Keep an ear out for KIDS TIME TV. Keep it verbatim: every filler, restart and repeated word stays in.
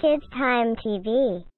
Kids Time T V.